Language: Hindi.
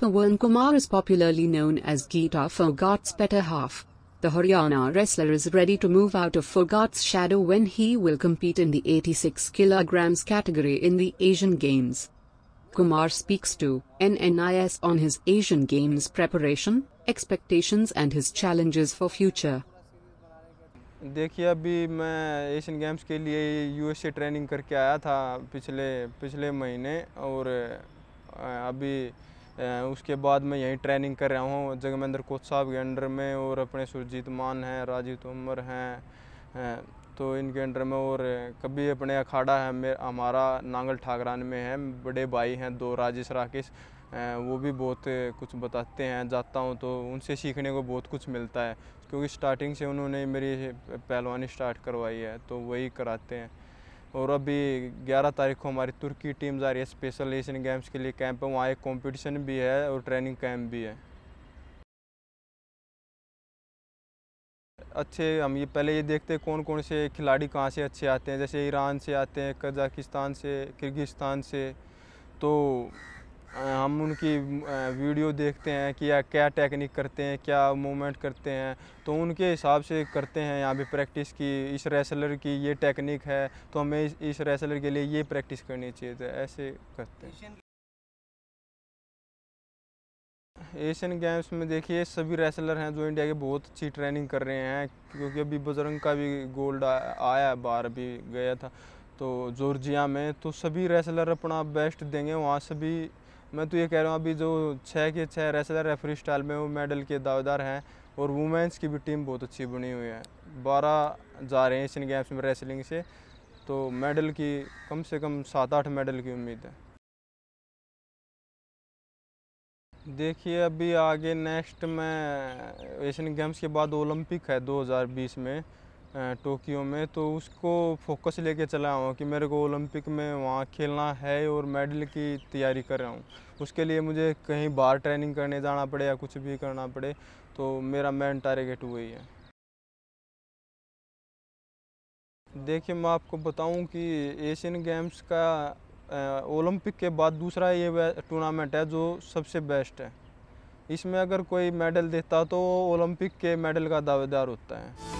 Pawan Kumar is popularly known as Geeta Phogat's better half. The Haryana wrestler is ready to move out of Phogat's shadow when he will compete in the 86 kg category in the Asian Games. Kumar speaks to NNIS on his Asian Games preparation, expectations and his challenges for future. देखिए अभी मैं एशियन गेम्स के लिए यूएसए ट्रेनिंग करके आया था पिछले महीने और अभी उसके बाद मैं यहीं ट्रेनिंग कर रहा हूँ जगमेंद्र कोच साहब के अंडर में और अपने सुरजीत मान हैं राजित उमर हैं तो इनके अंडर में और कभी अपने अखाड़ा है हमारा नांगल ठाकरान में है बड़े भाई हैं दो राजेश राकेश वो भी बहुत कुछ बताते हैं जाता हूँ तो उनसे सीखने को बहुत कुछ मिलता है क्योंकि स्टार्टिंग से उन्होंने मेरी पहलवानी स्टार्ट करवाई है तो वही कराते हैं और अभी 11 तारीख को हमारी तुर्की टीम जा रही है स्पेशल एशियन गेम्स के लिए कैंप है वहाँ एक कॉम्पिटिशन भी है और ट्रेनिंग कैंप भी है अच्छे हम ये पहले ये देखते हैं कौन कौन से खिलाड़ी कहाँ से अच्छे आते हैं जैसे ईरान से आते हैं कजाकिस्तान से किर्गिस्तान से तो हम उनकी वीडियो देखते हैं कि क्या टेक्निक करते हैं क्या मूवमेंट करते हैं तो उनके हिसाब से करते हैं यहाँ पे प्रैक्टिस की इस रेसलर की ये टेक्निक है तो हमें इस रेसलर के लिए ये प्रैक्टिस करनी चाहिए तो ऐसे करते हैं एशियन गेम्स में देखिए सभी रेसलर हैं जो इंडिया के बहुत अच्छी ट्रेनिंग कर रहे हैं क्योंकि अभी बजरंग का भी गोल्ड आया बाहर भी गया था तो जॉर्जिया में तो सभी रेसलर अपना बेस्ट देंगे वहाँ सभी मैं तो ये कह रहा हूँ अभी जो 6 के 6 रेसलर है फ्री स्टाइल में वो मेडल के दावेदार हैं और वुमेंस की भी टीम बहुत अच्छी बनी हुई है 12 जा रहे हैं एशियन गेम्स में रेसलिंग से तो मेडल की कम से कम 7-8 मेडल की उम्मीद है देखिए अभी आगे नेक्स्ट में एशियन गेम्स के बाद ओलंपिक है 2020 में टोक्यो में तो उसको फोकस लेके चला हूँ कि मेरे को ओलंपिक में वहाँ खेलना है और मेडल की तैयारी कर रहा हूँ उसके लिए मुझे कहीं बाहर ट्रेनिंग करने जाना पड़े या कुछ भी करना पड़े तो मेरा मेन टारगेट वही है देखिए मैं आपको बताऊँ कि एशियन गेम्स का ओलंपिक के बाद दूसरा ये टूर्नामेंट है जो सबसे बेस्ट है इसमें अगर कोई मेडल देता तो ओलंपिक के मेडल का दावेदार होता है